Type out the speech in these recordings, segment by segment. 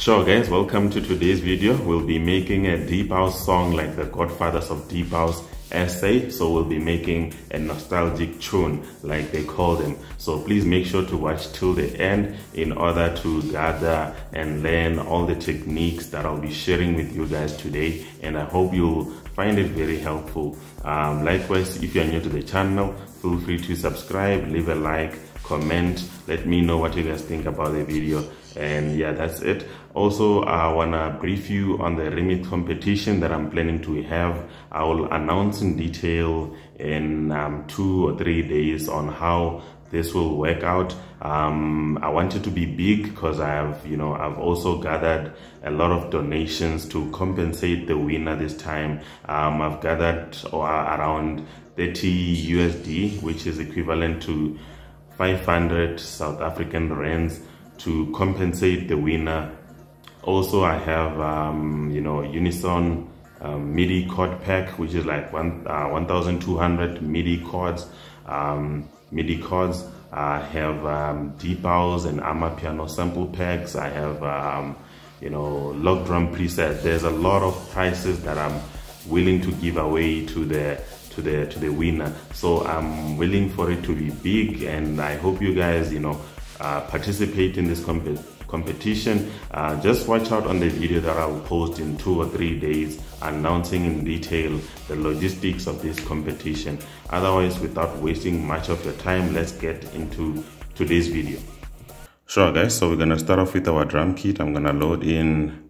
Sure guys, welcome to today's video. We'll be making a Deep House song like the Godfathers of Deep House SA. So we'll be making a nostalgic tune like they call them. So please make sure to watch till the end in order to gather and learn all the techniques that I'll be sharing with you guys today. And I hope you'll find it very helpful. Likewise, if you're new to the channel, feel free to subscribe, leave a like, comment, let me know what you guys think about the video. And yeah, that's it. Also, I wanna brief you on the remit competition that I'm planning to have. I will announce in detail in 2 or 3 days on how this will work out. I want it to be big because I've also gathered a lot of donations to compensate the winner this time. I've gathered around $30 USD, which is equivalent to 500 South African rands, to compensate the winner. Also, I have Unison MIDI chord pack, which is like 1,200 MIDI chords. I have Deep House and Ama piano sample packs. I have log drum presets. There's a lot of prizes that I'm willing to give away to the winner. So I'm willing for it to be big, and I hope you guys participate in this competition. Just watch out on the video that I will post in 2 or 3 days announcing in detail the logistics of this competition. Otherwise, without wasting much of your time, let's get into today's video. Sure guys, so we're gonna start off with our drum kit. I'm gonna load in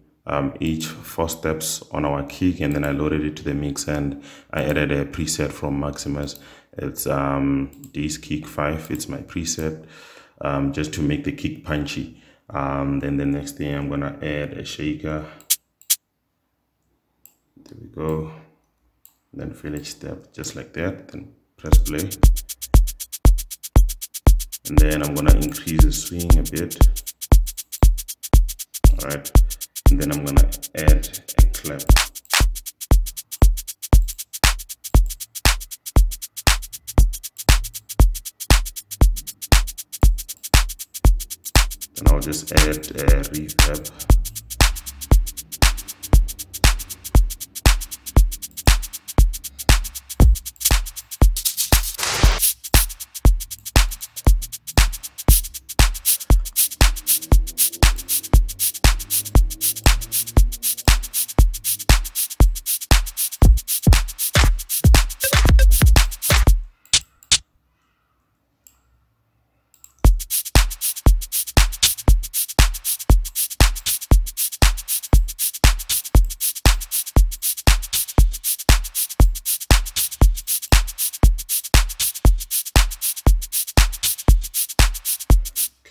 each 4 steps on our kick, and then I loaded it to the mix and I added a preset from Maximus. It's this kick 5, it's my preset, just to make the kick punchy. Then the next thing, I'm gonna add a shaker. There we go. Then fill each step just like that, then press play. And then I'm gonna increase the swing a bit. All right. And then I'm gonna add a clap. And I'll just add a reverb.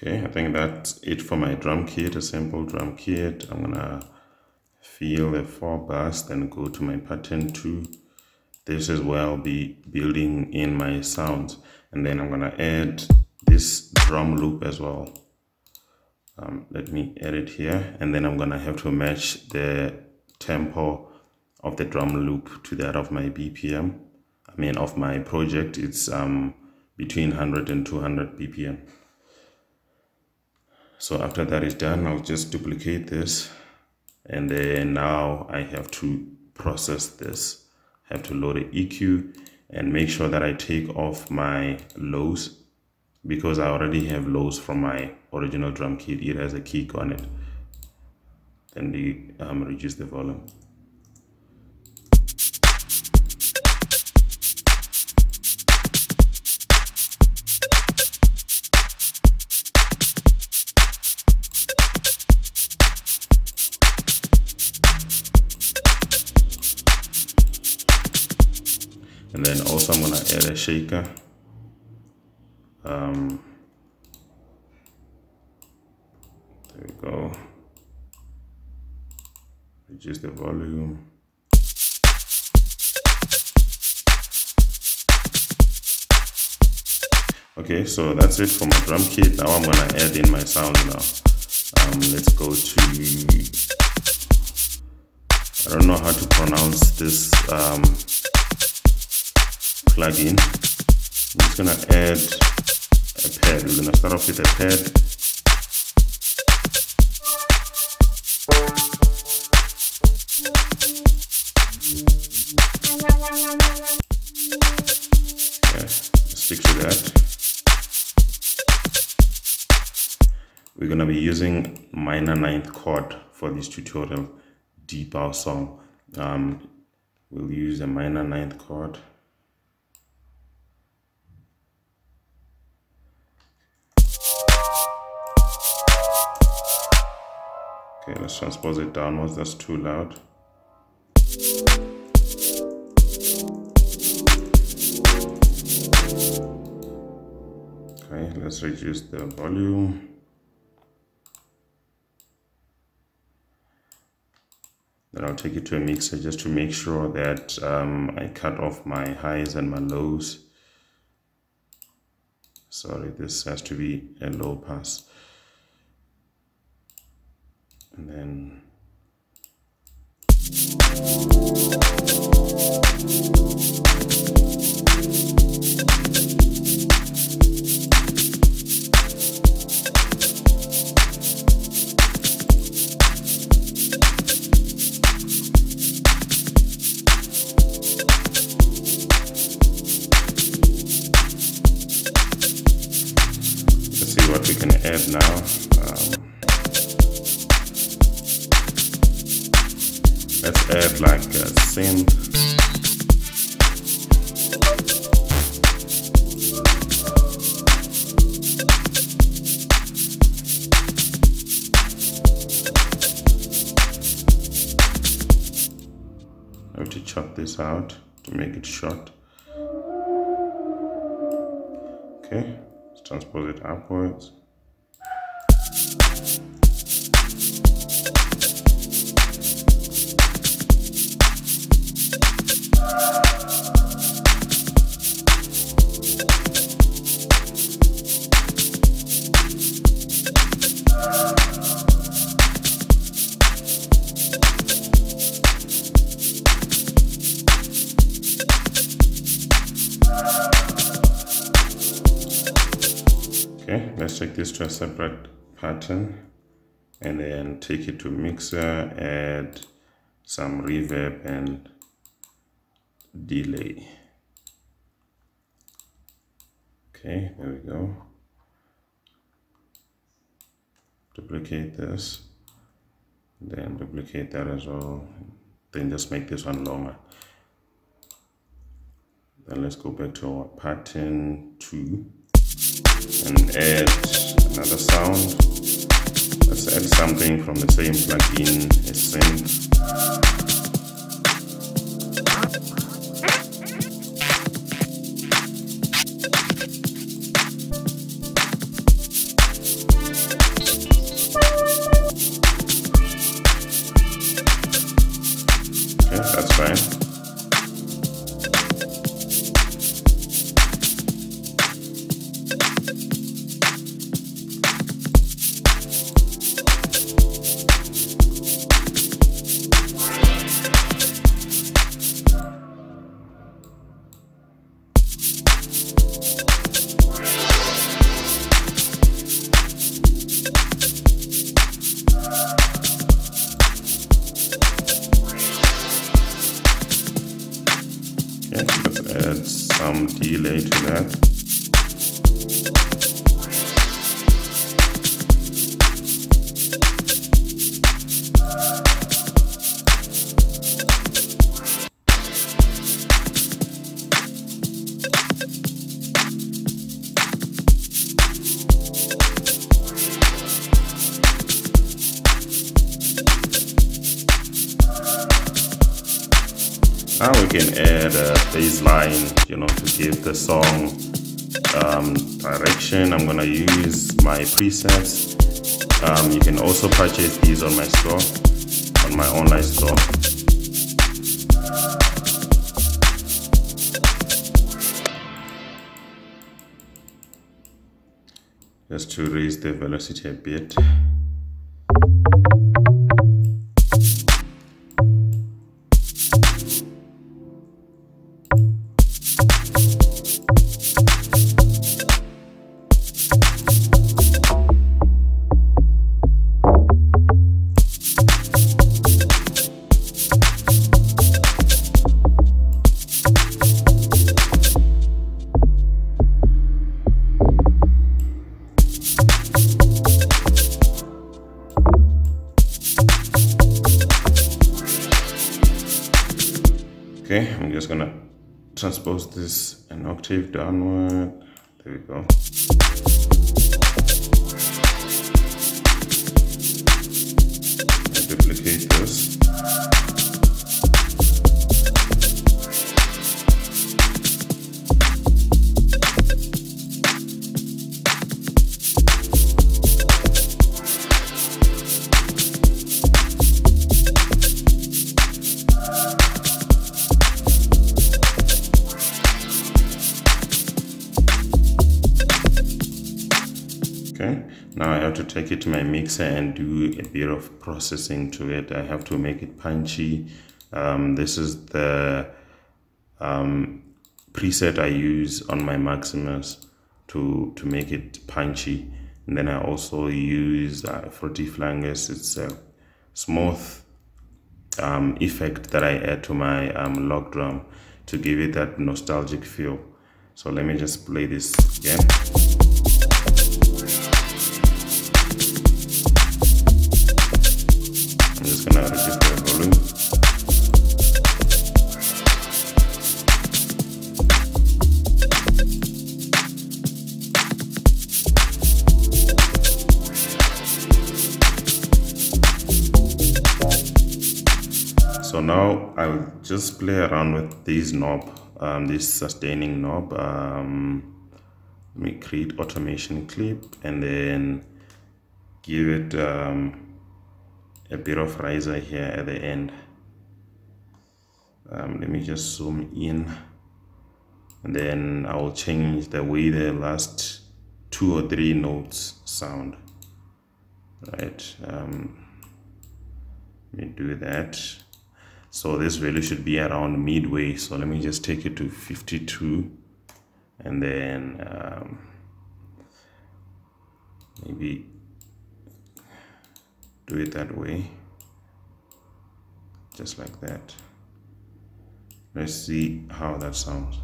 Okay, I think that's it for my drum kit, a simple drum kit. I'm gonna fill the 4 bars, then go to my pattern 2. This is where I'll be building in my sounds. And then I'm gonna add this drum loop as well. Let me add it here. And then I'm gonna have to match the tempo of the drum loop to that of my BPM. I mean, of my project, it's between 100 and 200 BPM. So after that is done, I'll just duplicate this, and then now I have to process this. I have to load an EQ and make sure that I take off my lows, because I already have lows from my original drum kit. It has a kick on it. Then we reduce the volume. And then also I'm gonna add a shaker. There we go. Reduce the volume. Okay, so that's it for my drum kit. Now I'm gonna add in my sound now. Let's go to, I don't know how to pronounce this plugin. I'm just gonna add a pad. We're gonna start off with a pad. going to be using minor ninth chord for this tutorial Deep House song. We'll use a minor ninth chord. Okay, let's transpose it downwards. That's too loud. Okay, let's reduce the volume. Then I'll take it to a mixer just to make sure that I cut off my highs and my lows. Sorry, this has to be a low pass. And then let's see what we can add now. Let's add like a synth. I have to chop this out to make it short. Okay, let's transpose it upwards. Okay, let's take this to a separate pattern and then take it to mixer, add some reverb and delay. Okay, there we go. Duplicate this, then duplicate that as well, then just make this one longer. Then let's go back to our pattern 2. And add another sound. Let's add something from the same plugin, a synth. Okay, that's fine. Add some delay to that. Now we can add a bass line, you know, to give the song direction. I'm gonna use my presets. You can also purchase these on my store, on my online store. Just to raise the velocity a bit. Okay, I'm just gonna transpose this an octave downward. There we go. I duplicate this. Now I have to take it to my mixer and do a bit of processing to it. I have to make it punchy. This is the preset I use on my Maximus to make it punchy. And then I also use Fruity Flanges. It's a smooth effect that I add to my log drum to give it that nostalgic feel. So let me just play this again. Gonna reduce the volume. So now I'll just play around with this knob, this sustaining knob. Let me create automation clip and then give it a bit of riser here at the end. Let me just zoom in, and then I will change the way the last 2 or 3 notes sound. Right, let me do that. So this value should be around midway. So let me just take it to 52, and then maybe do it that way, just like that. Let's see how that sounds.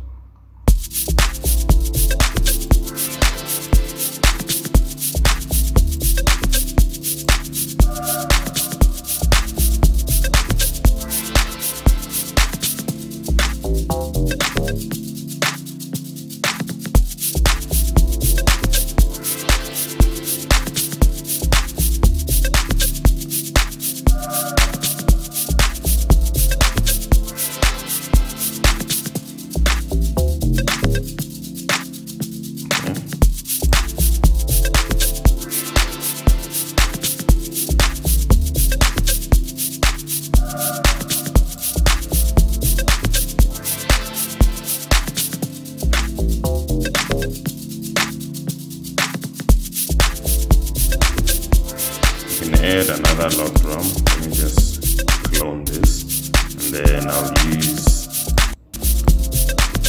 Add another log drum. Let me just clone this, and then I'll use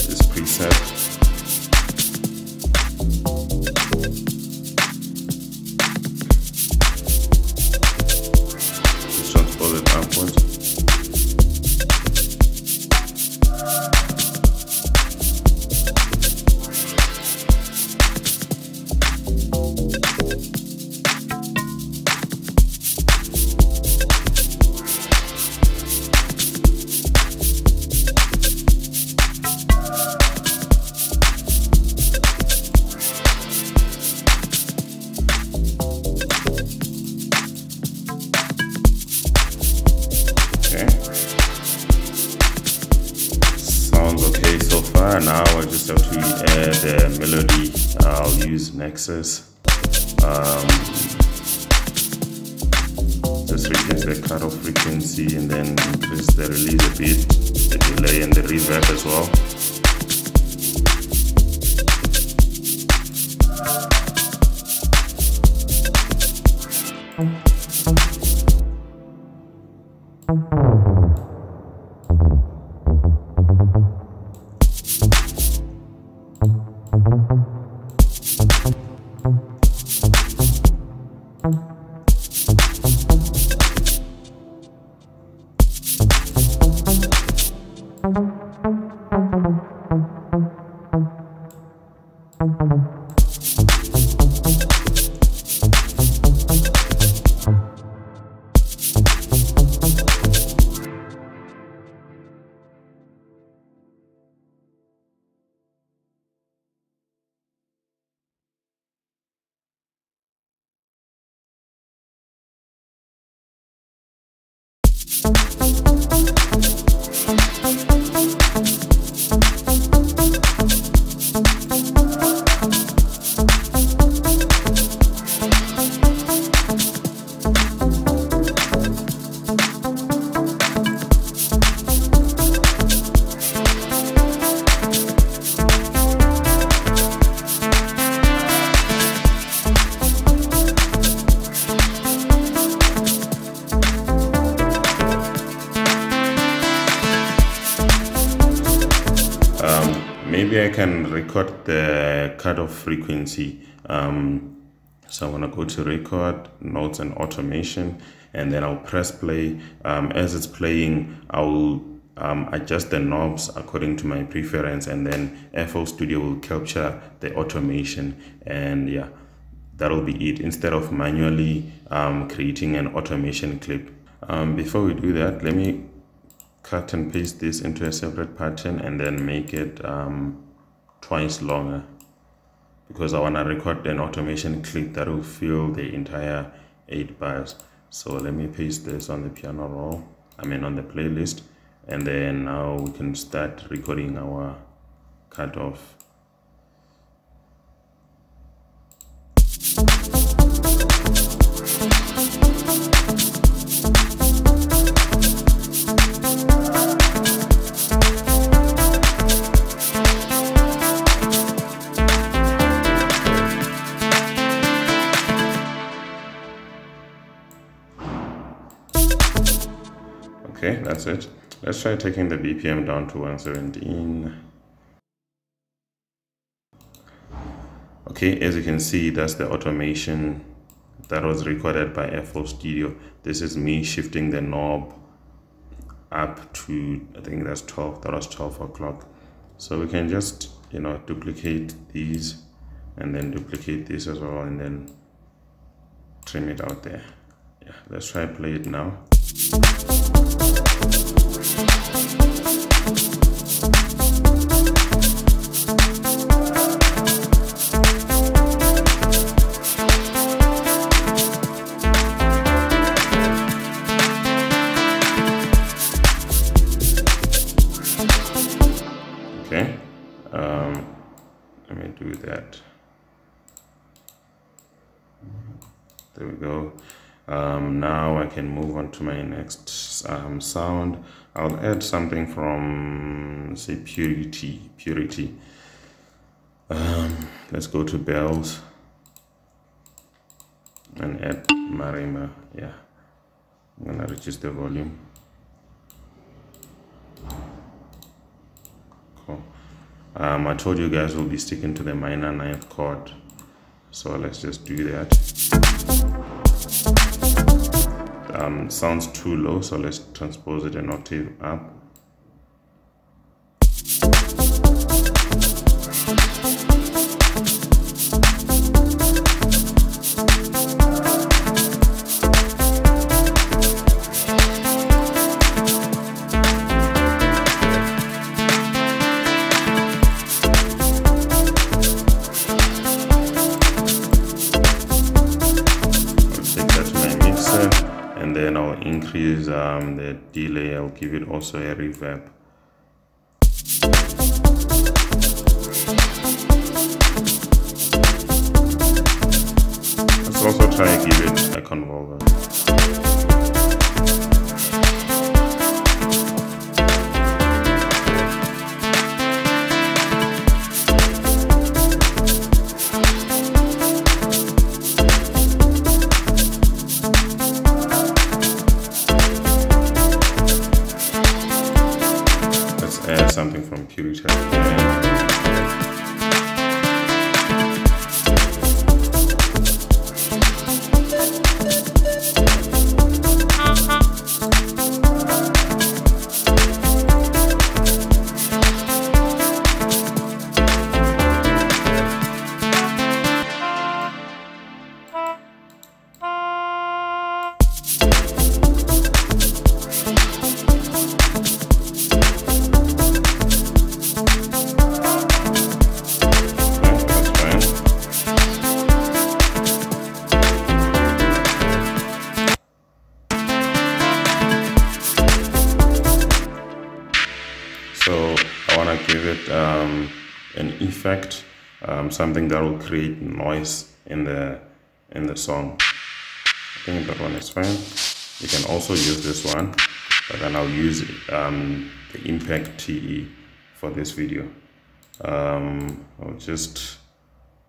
this preset. Just transpose it upwards. Now I just have to add a melody. I'll use Nexus. Just reduce the cutoff frequency and then increase the release a bit, the delay and the reverb as well. I can record the cutoff frequency. So I want to go to record, notes and automation, and then I'll press play. As it's playing, I'll adjust the knobs according to my preference, and then FL Studio will capture the automation, and yeah, that'll be it, instead of manually creating an automation clip. Before we do that, let me cut and paste this into a separate pattern and then make it twice longer, because I want to record an automation clip that will fill the entire 8 bars. So let me paste this on the piano roll, on the playlist, and then now we can start recording our cutoff. Okay, that's it. Let's try taking the BPM down to 117. Okay, as you can see, that's the automation that was recorded by FL Studio. This is me shifting the knob up to, I think that's 12, that was 12 o'clock. So we can just, duplicate these and then duplicate this as well and then trim it out there. Yeah, let's try play it now. Okay, let me do that. There we go. Now I can move on to my next sound. I'll add something from, say, Purity. Let's go to bells and add marimba. Yeah, I'm gonna reduce the volume. Cool. I told you guys we'll be sticking to the minor ninth chord, so let's just do that. Sounds too low, so let's transpose it an octave up. Increase the delay. I'll give it also a reverb. Let's also try and give it a convolver. Something from Purity. An effect, something that will create noise in the song. I think that one is fine. You can also use this one, but then I'll use the Impact TE for this video. I'll just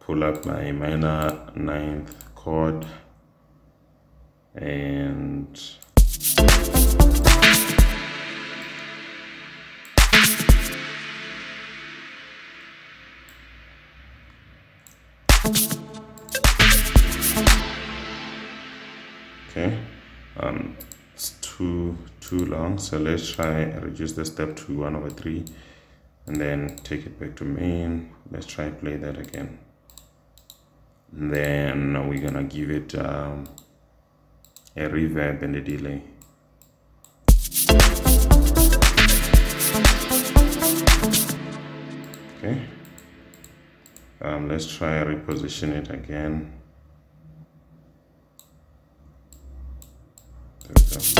pull up my minor ninth chord and. it's too long, so let's try reduce the step to 1/3 and then take it back to main. Let's try play that again. And then we're gonna give it a reverb and a delay. Okay, let's try reposition it again. There we go.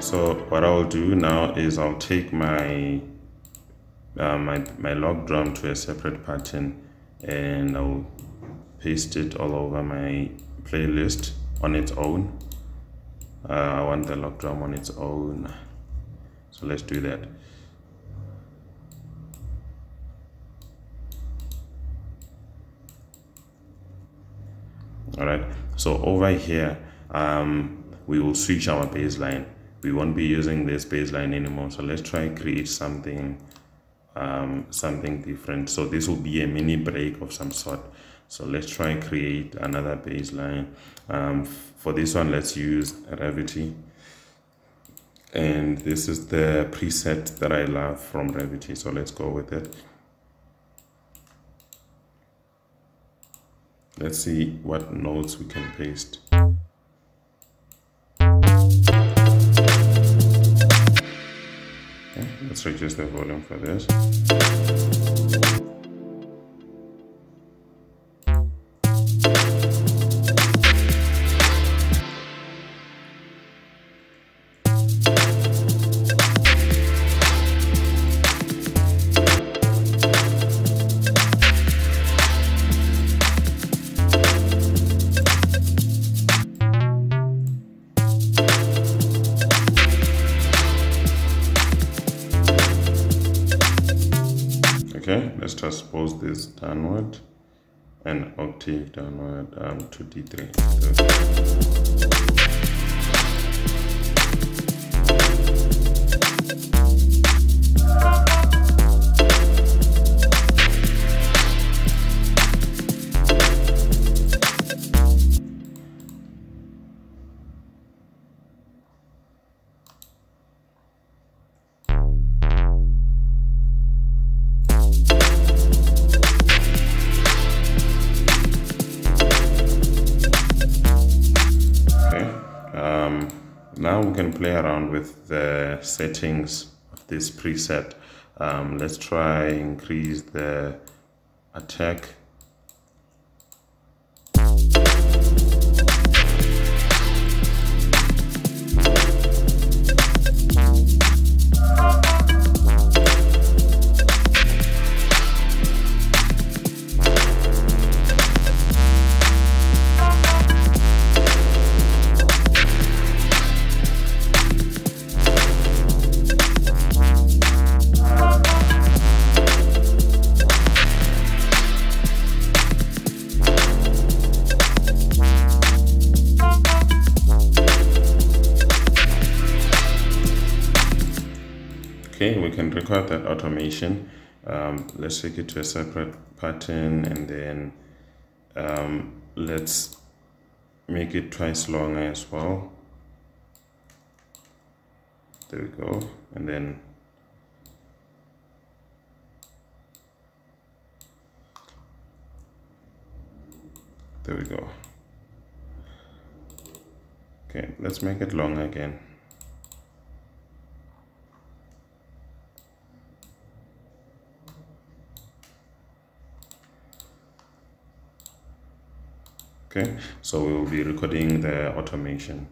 So what I'll do now is I'll take my my log drum to a separate pattern, and I'll paste it all over my playlist on its own. I want the lock drum on its own, so let's do that. All right, so over here we will switch our baseline. We won't be using this baseline anymore, so let's try and create something something different. So this will be a mini break of some sort. So let's try and create another baseline. For this one, let's use Revity, and this is the preset that I love from Revity, so let's go with it. Let's see what notes we can paste. Let's reduce the volume for this. Okay, let's transpose this downward, an octave downward to D3. Now we can play around with the settings of this preset. Let's try increase the attack. Okay, we can record that automation. Let's take it to a separate pattern, and then let's make it twice longer as well. There we go. And then there we go. Okay, let's make it longer again. Okay, so we will be recording the automation.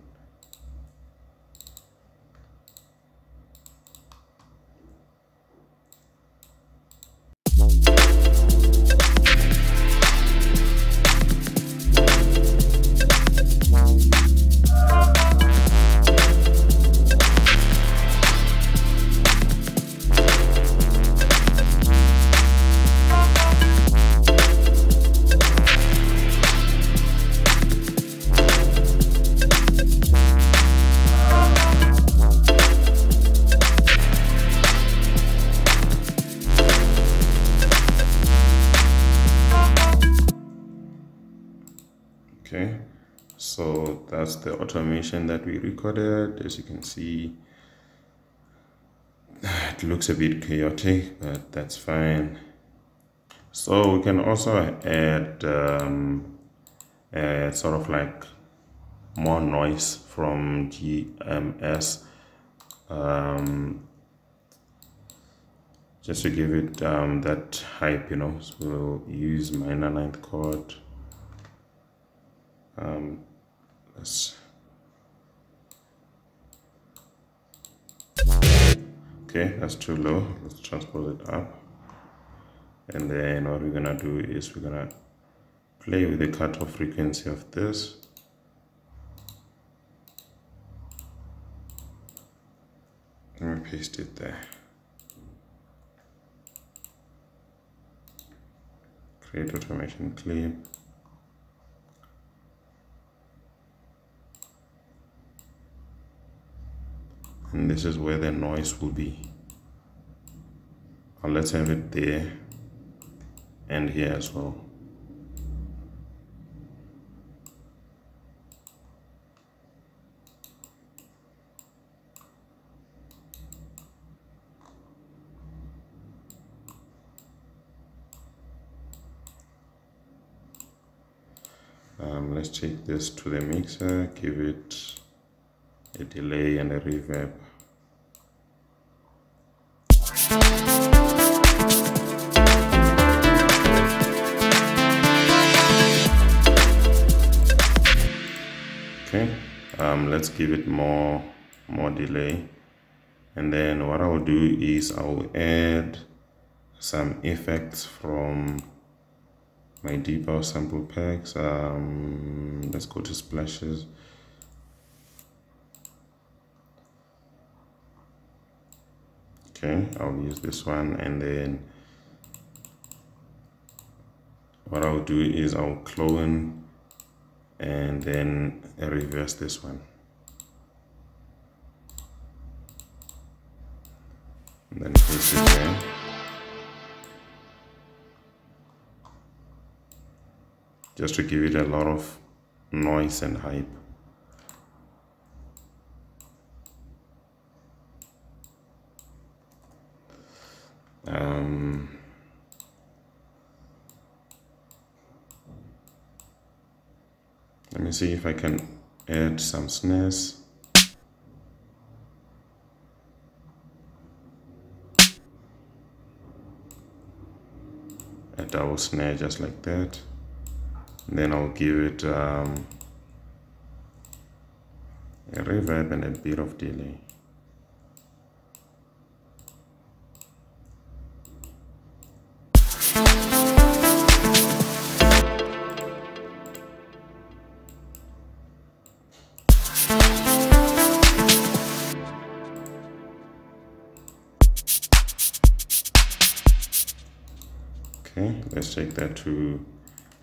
Okay, so that's the automation that we recorded. As you can see, it looks a bit chaotic, but that's fine. So we can also add sort of like more noise from GMS, just to give it that hype, you know. So we'll use minor ninth chord. Okay, that's too low. Let's transpose it up. And then what we're gonna do is we're gonna play with the cutoff frequency of this. Let me paste it there. Create automation clip. And this is where the noise will be. Or let's have it there and here as well. Let's take this to the mixer, give it a delay and a reverb. Okay, let's give it more delay, and then what I'll do is I'll add some effects from my Deep House sample packs. Let's go to splashes. Okay, I'll use this one, and then what I'll do is I'll clone and then reverse this one. And then paste it there. Just to give it a lot of noise and hype. Let me see if I can add some snares. A double snare just like that. And then I'll give it a reverb and a bit of delay. Okay, let's take that to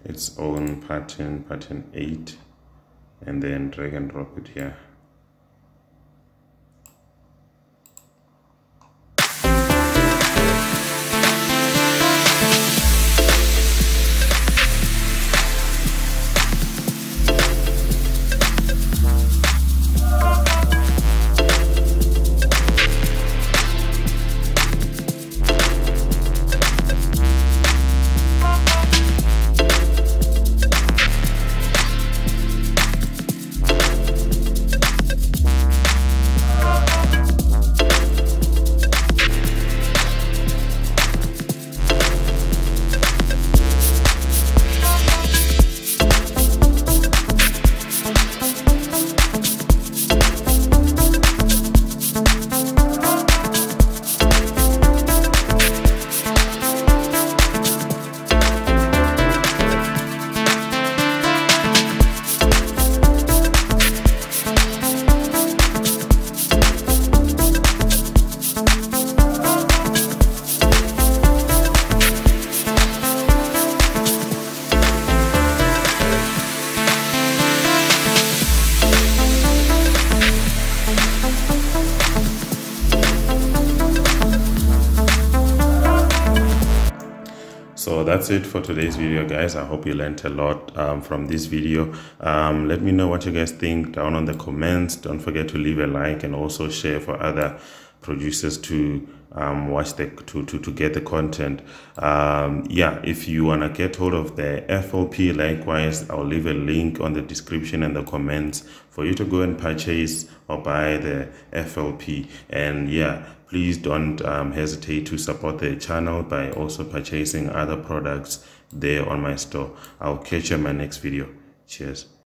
its own pattern, pattern 8, and then drag and drop it here. that's it for today's video, guys. I hope you learned a lot from this video. Let me know what you guys think down on the comments. Don't forget to leave a like and also share for other producers to watch to get the content. Yeah, if you wanna get hold of the FLP, likewise, I'll leave a link on the description and the comments for you to go and purchase or buy the FLP. And yeah, please don't hesitate to support the channel by also purchasing other products there on my store. I'll catch you in my next video. Cheers.